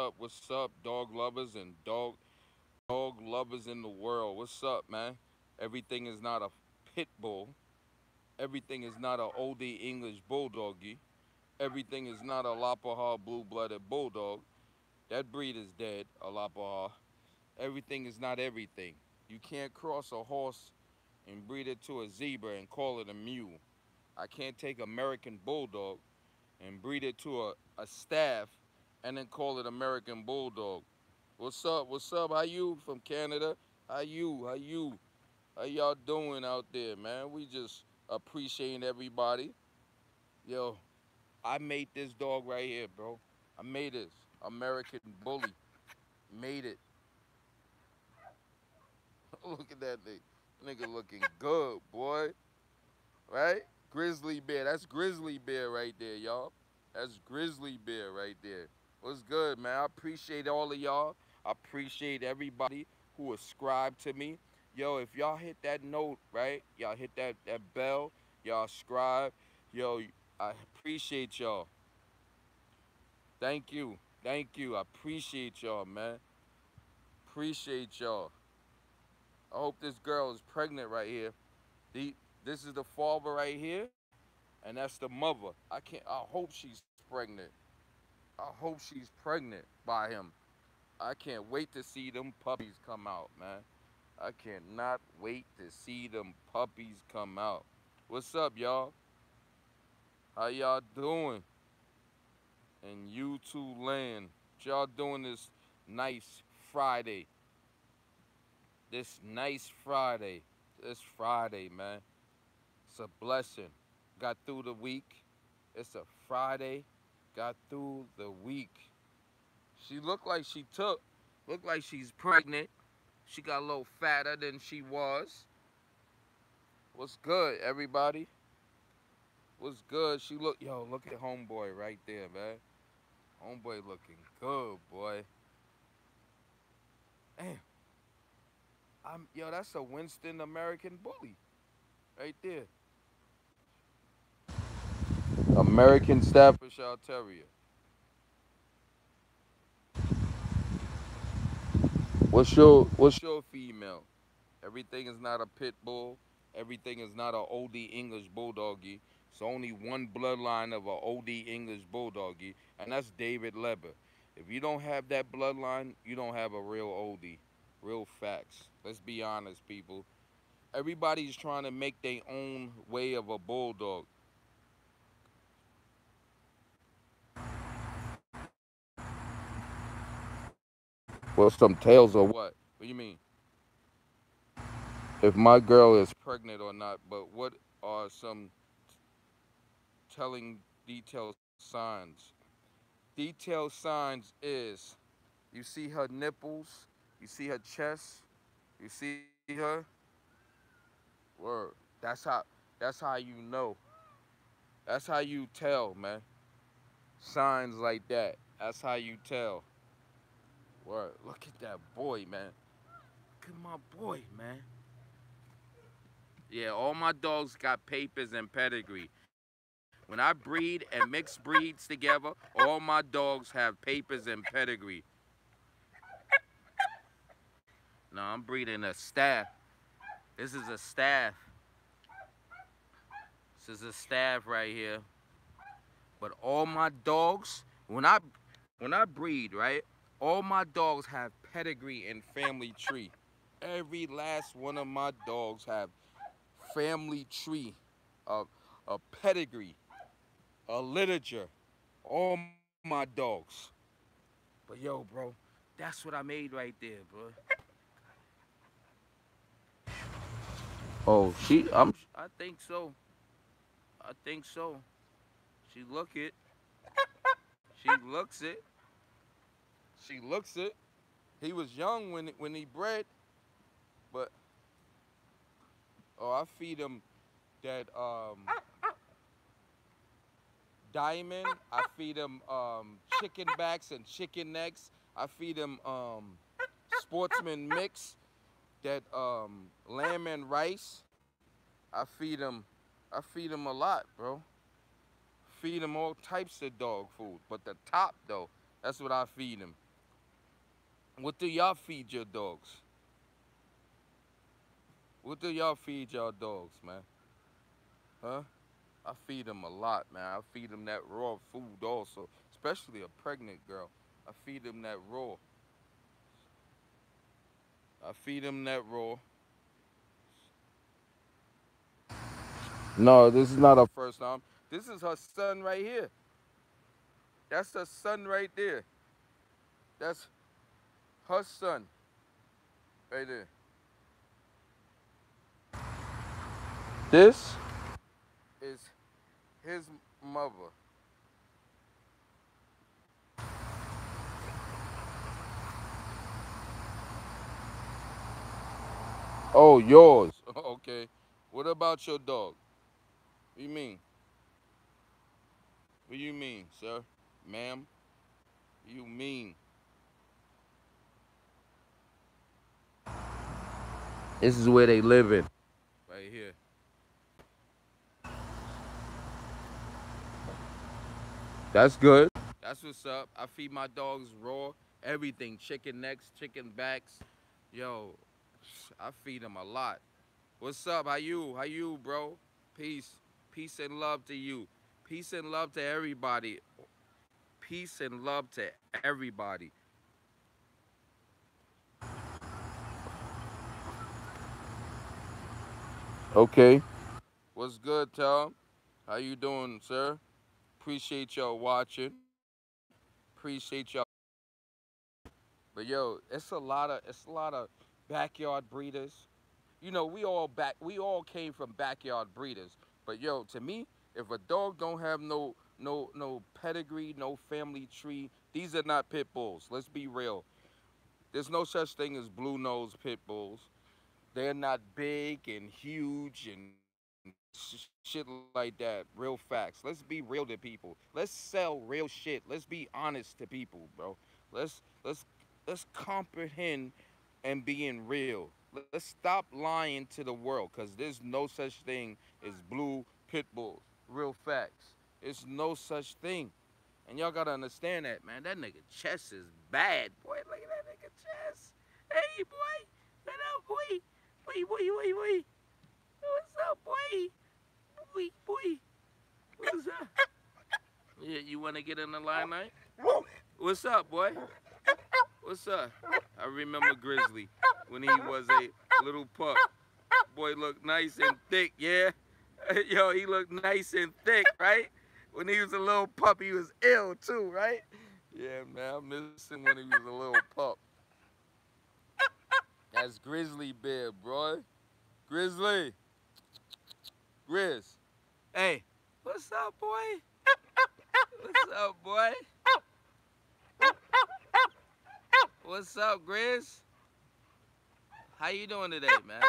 What's up, dog lovers and dog lovers in the world? What's up, man? Everything is not a pit bull. Everything is not an OD English bulldoggy. Everything is not a Lapahar blue-blooded bulldog. That breed is dead, a Lapahar. Everything is not everything. You can't cross a horse and breed it to a zebra and call it a mule. I can't take American bulldog and breed it to a staff and then call it American bulldog. What's up? What's up? How you from Canada? How you? How you? How y'all doing out there, man? We just appreciating everybody. Yo, I made this dog right here, bro. I made this American bully. Made it. Look at that thing. Nigga looking good, boy. Right? Grizzly bear. That's grizzly bear right there, y'all. That's grizzly bear right there. What's good, man? I appreciate all of y'all. I appreciate everybody who ascribed to me. Yo, if y'all hit that note, right? Y'all hit that bell. Y'all ascribe. Yo, I appreciate y'all. Thank you. Thank you. I appreciate y'all, man. Appreciate y'all. I hope this girl is pregnant right here. This is the father right here, and that's the mother. I hope she's pregnant. I hope she's pregnant by him. I can't wait to see them puppies come out, man. I cannot wait to see them puppies come out. What's up, y'all? How y'all doing? And you two land. What y'all doing this nice Friday? This nice Friday. This Friday, man. It's a blessing. Got through the week. It's a Friday. Got through the week. She looked like she took. Looked like she's pregnant. She got a little fatter than she was. What's good, everybody? What's good? She look. Yo, look at homeboy right there, man. Homeboy looking good, boy. Damn. Yo, that's a Winston American bully. Right there. American Staffordshire Terrier. What's your female? Everything is not a pit bull. Everything is not an OD English bulldoggy. It's only one bloodline of an OD English bulldoggy, and that's David Leber. If you don't have that bloodline, you don't have a real OD. Real facts. Let's be honest, people. Everybody's trying to make their own way of a bulldog. Well, some tails or what? What do you mean? If my girl is pregnant or not, but what are some telling detailed signs? Detailed signs is you see her nipples, you see her chest, you see her. Word. That's how you know. That's how you tell, man. Signs like that. That's how you tell. Word. Look at that boy, man. Look at my boy, man. Yeah, all my dogs got papers and pedigree. When I breed and mix breeds together, all my dogs have papers and pedigree. No, I'm breeding a staff. This is a staff. This is a staff right here. But all my dogs, when I breed, right, all my dogs have pedigree and family tree. Every last one of my dogs have family tree, a pedigree, a literature. All my dogs. But yo, bro, that's what I made right there, bro. Oh, I think so. I think so. She look it. She looks it. She looks it. He was young when he bred, but oh, I feed him that diamond. I feed him chicken backs and chicken necks. I feed him sportsman mix. That lamb and rice. I feed him a lot, bro. Feed him all types of dog food, but the top though, That's what I feed them. What do y'all feed your dogs? What do y'all feed y'all dogs, man? Huh? I feed them a lot, man. I feed them that raw food also, especially a pregnant girl. I feed them that raw. I feed them that raw. No, this is not her first time. This is her son right here. That's her son right there. That's her son right there. This is his mother. Oh, yours. Okay. What about your dog? What do you mean? What do you mean, sir? Ma'am? What do you mean? This is where they living. Right here. That's good. That's what's up. I feed my dogs raw, everything. Chicken necks, chicken backs. Yo, I feed them a lot. What's up? How you? How you, bro? Peace. Peace and love to you. Peace and love to everybody. Peace and love to everybody. Okay. What's good, Tom? How you doing, sir? Appreciate y'all watching. Appreciate y'all. But yo, it's a lot of backyard breeders. You know, we all came from backyard breeders. But yo, to me, if a dog don't have no pedigree, no family tree, these are not pit bulls. Let's be real. There's no such thing as blue nose pit bulls. They're not big and huge and shit like that. Real facts. Let's be real to people. Let's sell real shit. Let's be honest to people, bro. Let's comprehend and being real. Let's stop lying to the world, because there's no such thing as blue pit bulls. Real facts. It's no such thing. And y'all got to understand that, man. That nigga chest is bad, boy. Look at that nigga chest. Hey, boy. What up, boy? Boy, boy, boy, boy. What's up, boy? Boy, boy. What's up? Yeah, you want to get in the limelight? What's up, boy? What's up? I remember Grizzly when he was a little pup. Boy looked nice and thick, yeah? Yo, he looked nice and thick, right? When he was a little pup, he was ill too, right? Yeah, man, I miss him when he was a little pup. That's Grizzly Bear, bro. Grizzly. Grizz. Hey, what's up, boy? What's up, boy? What's up, Grizz? How you doing today, man?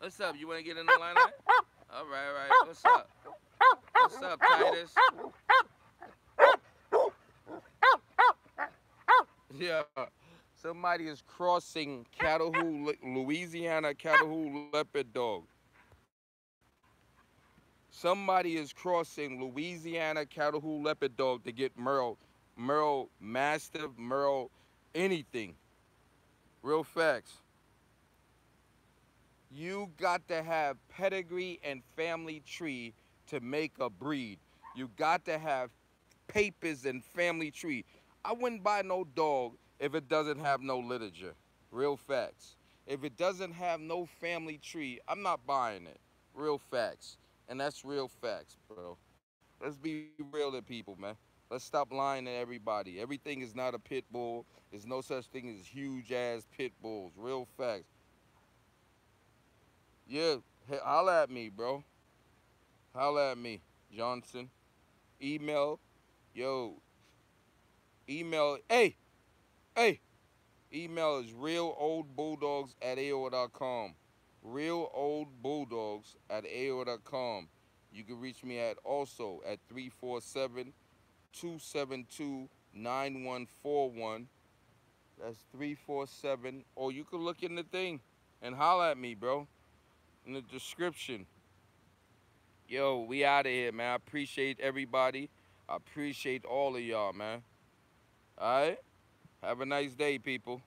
What's up? You want to get in the lineup? All right, all right. What's up? What's up, Titus? Yeah. Somebody is crossing Catahoula, Louisiana Catahoula Leopard Dog. Somebody is crossing Louisiana Catahoula Leopard Dog to get Merle Mastiff, Merle anything. Real facts. You got to have pedigree and family tree to make a breed. You got to have papers and family tree. I wouldn't buy no dog if it doesn't have no literature. Real facts. If it doesn't have no family tree, I'm not buying it. Real facts. And that's real facts, bro. Let's be real to people, man. Let's stop lying to everybody. Everything is not a pit bull. There's no such thing as huge-ass pit bulls. Real facts. Yeah, hey, holla at me, bro. Holla at me, Johnson. Email. Yo. Email. Hey. Hey, email is realoldbulldogs@aol.com. Realoldbulldogs@aol.com. You can reach me at also at 347-272-9141. That's 347. Or you can look in the thing and holler at me, bro. In the description. Yo, we out of here, man. I appreciate everybody. I appreciate all of y'all, man. All right? Have a nice day, people.